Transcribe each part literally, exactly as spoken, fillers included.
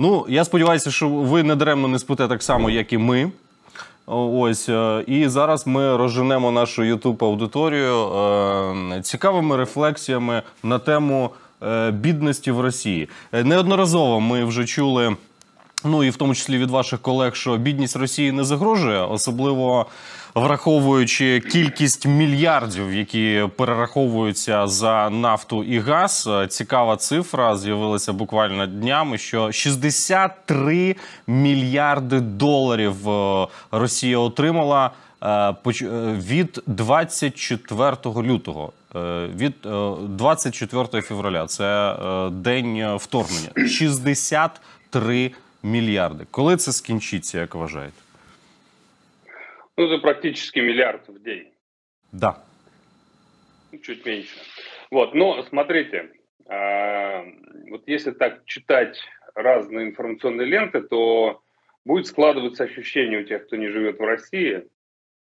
Ну, я сподіваюся, що ви недаремно не спите так само, як і ми. Ось. І зараз ми розженемо нашу YouTube-аудиторію цікавими рефлексіями на тему бідності в Росії. Неодноразово ми вже чули, ну і в тому числі від ваших колег, що бідність Росії не загрожує, особливо враховуючи кількість мільярдів, які перераховуються за нафту і газ. Цікава цифра з'явилася буквально днями, що шістдесят три мільярди доларів Росія отримала від двадцять четвертого лютого. Від двадцять четвертого февраля. Це день вторгнення. шістдесят три мільярди. Коли це скінчиться, як вважаєте? Ну, это практически миллиард в день. Да. Чуть меньше. Вот, но смотрите, э, вот если так читать разные информационные ленты, то будет складываться ощущение у тех, кто не живет в России,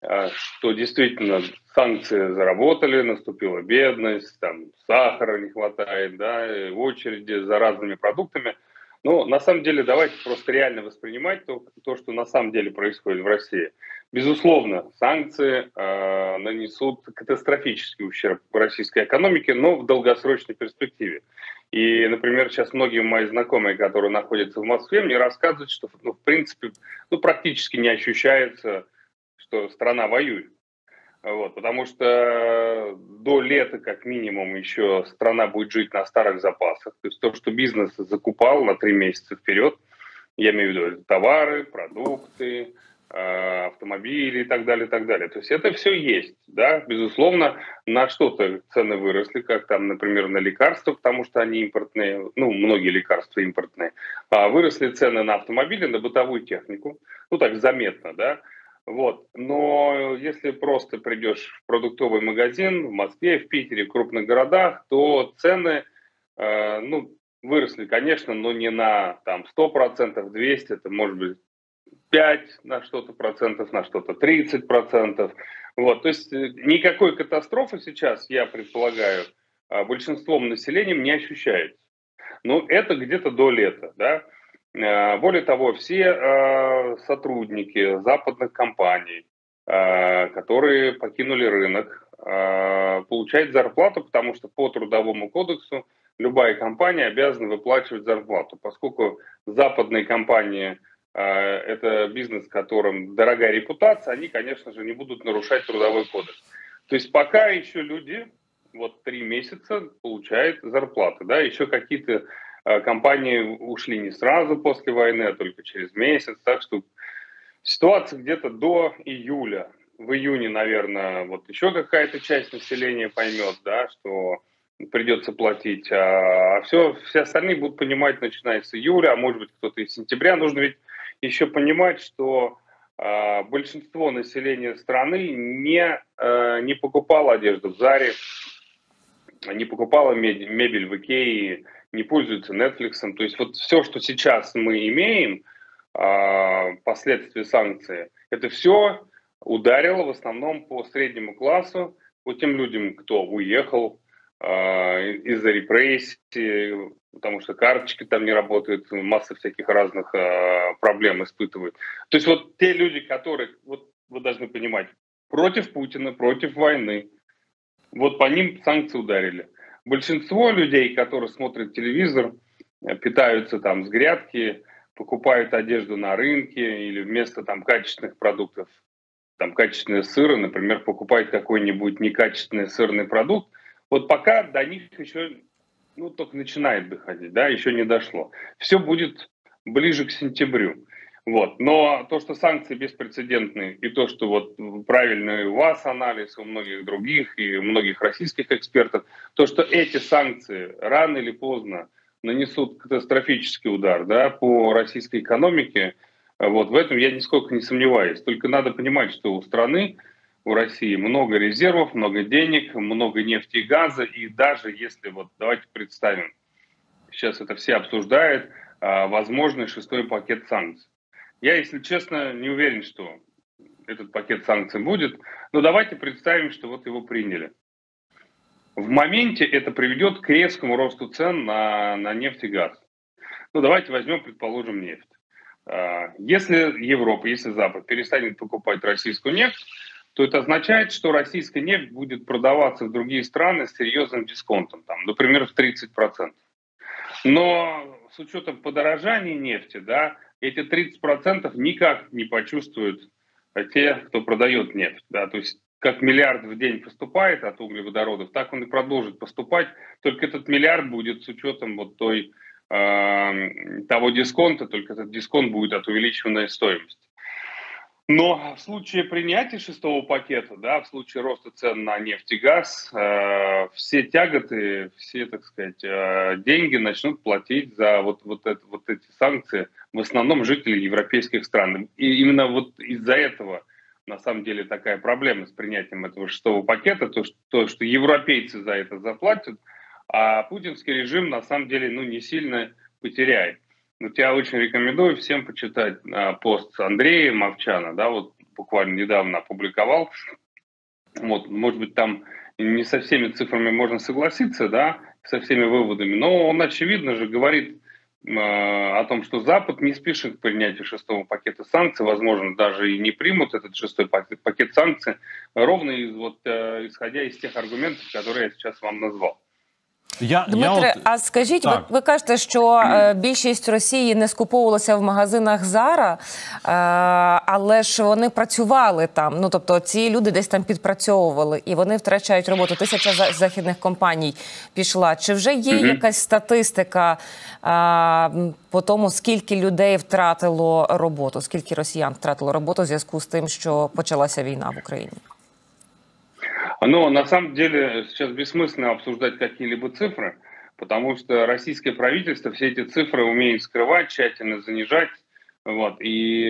э, что действительно санкции заработали, наступила бедность, там сахара не хватает, да, в очереди за разными продуктами. Но на самом деле давайте просто реально воспринимать то, то что на самом деле происходит в России. Безусловно, санкции э, нанесут катастрофический ущерб российской экономике, но в долгосрочной перспективе. И, например, сейчас многие мои знакомые, которые находятся в Москве, мне рассказывают, что, ну, в принципе, ну, практически не ощущается, что страна воюет. Вот, потому что до лета, как минимум, еще страна будет жить на старых запасах. То есть то, что бизнес закупал на три месяца вперед, я имею в виду товары, продукты, автомобили и так далее, и так далее. То есть это все есть, да, безусловно, на что-то цены выросли, как там, например, на лекарства, потому что они импортные, ну, многие лекарства импортные. А выросли цены на автомобили, на бытовую технику, ну, так заметно, да. Вот. Но если просто придешь в продуктовый магазин в Москве, в Питере, в крупных городах, то цены э, ну, выросли, конечно, но не на там, сто процентов, двести процентов, это может быть пять процентов на что-то процентов, на что-то тридцать процентов. Вот. То есть никакой катастрофы сейчас, я предполагаю, большинством населения не ощущается. Но это где-то до лета, да? Более того, все сотрудники западных компаний, которые покинули рынок, получают зарплату, потому что по трудовому кодексу любая компания обязана выплачивать зарплату. Поскольку западные компании – это бизнес, которым дорогая репутация, они, конечно же, не будут нарушать трудовой кодекс. То есть пока еще люди вот три месяца получают зарплаты, да, еще какие-то... Компании ушли не сразу после войны, а только через месяц. Так что ситуация где-то до июля. В июне, наверное, вот еще какая-то часть населения поймет, да, что придется платить. А все, все остальные будут понимать, начиная с июля, а может быть кто-то из сентября. Нужно ведь еще понимать, что а, большинство населения страны не, а, не покупало одежду в Заре, не покупало мебель в Икее, не пользуются Netflix. То есть вот все, что сейчас мы имеем, э, последствия санкций, это все ударило в основном по среднему классу, по тем людям, кто уехал э, из-за репрессий, потому что карточки там не работают, масса всяких разных э, проблем испытывают. То есть вот те люди, которые, вот вы должны понимать, против Путина, против войны, вот по ним санкции ударили. Большинство людей, которые смотрят телевизор, питаются там с грядки, покупают одежду на рынке или вместо там качественных продуктов, там качественные сыры, например, покупают какой-нибудь некачественный сырный продукт. Вот пока до них еще, ну, только начинает доходить, да, еще не дошло. Все будет ближе к сентябрю. Вот. Но то, что санкции беспрецедентные, и то, что вот правильный у вас анализ, у многих других и у многих российских экспертов, то, что эти санкции рано или поздно нанесут катастрофический удар, да, по российской экономике, вот в этом я нисколько не сомневаюсь. Только надо понимать, что у страны, у России много резервов, много денег, много нефти и газа, и даже если, вот давайте представим, сейчас это все обсуждают, возможный шестой пакет санкций. Я, если честно, не уверен, что этот пакет санкций будет, но давайте представим, что вот его приняли. В моменте это приведет к резкому росту цен на, на нефть и газ. Ну, давайте возьмем, предположим, нефть. Если Европа, если Запад перестанет покупать российскую нефть, то это означает, что российская нефть будет продаваться в другие страны с серьезным дисконтом, там, например, в тридцать процентов. Но с учетом подорожания нефти, да, эти тридцать процентов никак не почувствуют те, кто продает нефть. Да, то есть как миллиард в день поступает от углеводородов, так он и продолжит поступать. Только этот миллиард будет с учетом вот той, э, того дисконта, только этот дисконт будет от увеличенной стоимости. Но в случае принятия шестого пакета, да, в случае роста цен на нефть и газ, э, все тяготы, все, так сказать, э, деньги начнут платить за вот, вот, это, вот эти санкции в основном жители европейских стран. И именно вот из-за этого на самом деле такая проблема с принятием этого шестого пакета, то, что, то, что европейцы за это заплатят, а путинский режим на самом деле ну, не сильно потеряет. Ну, я очень рекомендую всем почитать а, пост Андрея Мовчана, да, вот буквально недавно опубликовал. Вот, может быть, там не со всеми цифрами можно согласиться, да, со всеми выводами, но он, очевидно же, говорит а, о том, что Запад не спешит к принятию шестого пакета санкций, возможно, даже и не примут этот шестой пакет, пакет санкций, ровно из, вот, а, исходя из тех аргументов, которые я сейчас вам назвал. Я, Дмитре, я... а скажіть, ви, ви кажете, що е, більшість Росії не скуповувалася в магазинах «Зара», е, але ж вони працювали там, ну, тобто ці люди десь там підпрацьовували, і вони втрачають роботу. Тисяча за, західних компаній пішла. Чи вже є mm-hmm. якась статистика е, по тому, скільки людей втратило роботу, скільки росіян втратило роботу в зв'язку з тим, що почалася війна в Україні? Но на самом деле сейчас бессмысленно обсуждать какие-либо цифры, потому что российское правительство все эти цифры умеет скрывать, тщательно занижать. Вот. И,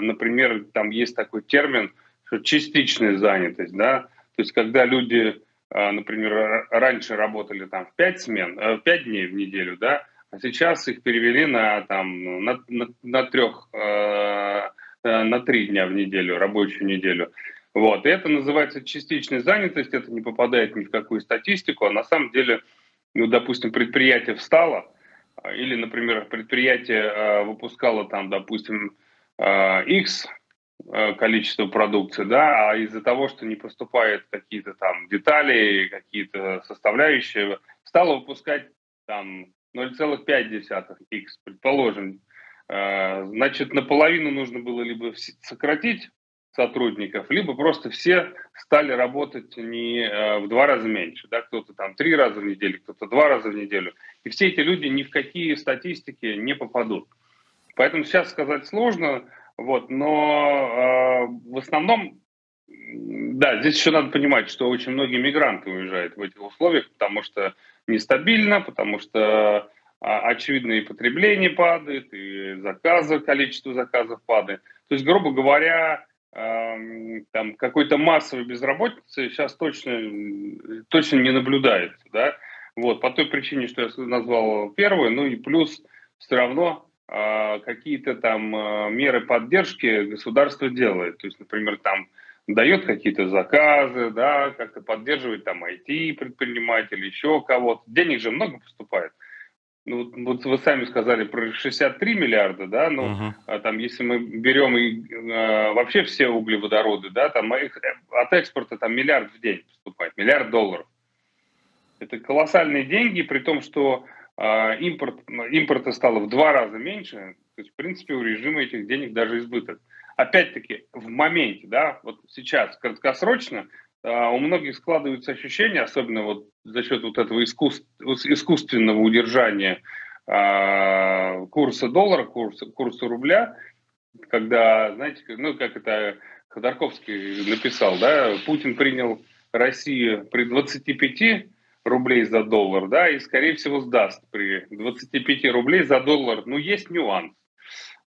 например, там есть такой термин, что частичная занятость. Да? То есть когда люди, например, раньше работали там, в пять смен, пять дней в неделю, да? А сейчас их перевели на, там, на, на, на, трех, на три дня в неделю, рабочую неделю. Вот. И это называется частичная занятость, это не попадает ни в какую статистику, а на самом деле, ну, допустим, предприятие встало, или, например, предприятие э, выпускало там, допустим, э, X количество продукции, да, а из-за того, что не поступают какие-то там детали, какие-то составляющие, стало выпускать там ноль целых пять десятых икс, предположим. Э, значит, наполовину нужно было либо сократить сотрудников, либо просто все стали работать не э, в два раза меньше, да, кто-то там три раза в неделю, кто-то два раза в неделю, и все эти люди ни в какие статистики не попадут. Поэтому сейчас сказать сложно, вот, но э, в основном, да, здесь еще надо понимать, что очень многие мигранты уезжают в этих условиях, потому что нестабильно, потому что э, очевидно и потребление падает, и заказы, количество заказов падает. То есть, грубо говоря, там какой-то массовой безработицы сейчас точно, точно не наблюдается, да, вот, по той причине, что я назвал первую, ну и плюс все равно э, какие-то там э, меры поддержки государство делает, то есть, например, там дает какие-то заказы, да, как-то поддерживает там ай ти-предпринимателей, еще кого-то, денег же много поступает. Ну, вот вы сами сказали про шестьдесят три миллиарда, да, но ну, uh-huh. там, если мы берем и, э, вообще все углеводороды, да, там их, от экспорта там миллиард в день поступает, миллиард долларов. Это колоссальные деньги, при том, что э, импорт, импорта стало в два раза меньше, то есть, в принципе, у режима этих денег даже избыток. Опять-таки, в моменте, да, вот сейчас, краткосрочно, у многих складываются ощущения, особенно вот за счет вот этого искусств, искусственного удержания э, курса доллара, курса, курса рубля, когда, знаете, ну как это Ходорковский написал, да, Путин принял Россию при двадцати пяти рублей за доллар, да, и скорее всего сдаст при двадцати пяти рублей за доллар, но есть нюанс.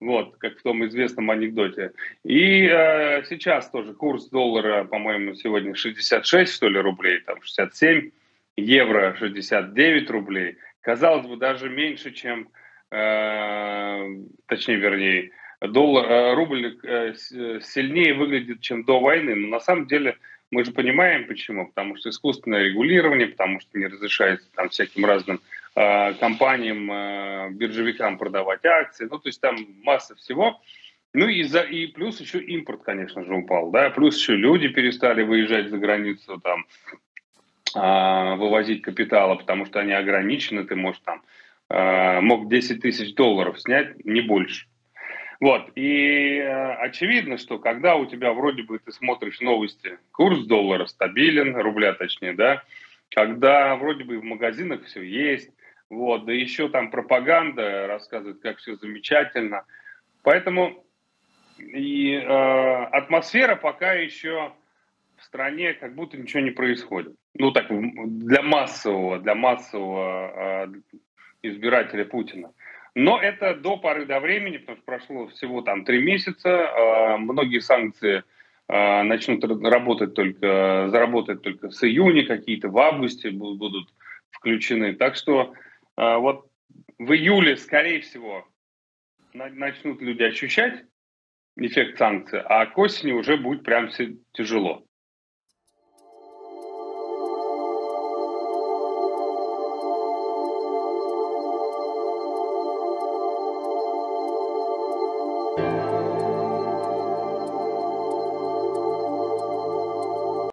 Вот, как в том известном анекдоте. И э, сейчас тоже курс доллара, по-моему, сегодня шестьдесят шесть, что ли, рублей, там шестьдесят семь, евро шестьдесят девять рублей. Казалось бы, даже меньше, чем, э, точнее, вернее, доллар, э, рубль э, сильнее выглядит, чем до войны. Но на самом деле мы же понимаем, почему. Потому что искусственное регулирование, потому что не разрешается там всяким разным компаниям, биржевикам продавать акции, ну, то есть там масса всего. Ну, и, за, и плюс еще импорт, конечно же, упал, да, плюс еще люди перестали выезжать за границу, там, вывозить капитала, потому что они ограничены, ты можешь там, мог десять тысяч долларов снять, не больше. Вот, и очевидно, что когда у тебя вроде бы ты смотришь новости, курс доллара стабилен, рубля точнее, да, когда вроде бы в магазинах все есть, вот, да еще там пропаганда рассказывает, как все замечательно, поэтому и э, атмосфера пока еще в стране как будто ничего не происходит. Ну так, для массового, для массового э, избирателя Путина. Но это до поры до времени, потому что прошло всего там три месяца, э, многие санкции э, начнут работать только, заработать только с июня, какие-то в августе будут, будут включены. Так что э, вот в июле, скорее всего, на, начнут люди ощущать эффект санкций, а к осени уже будет прям все тяжело.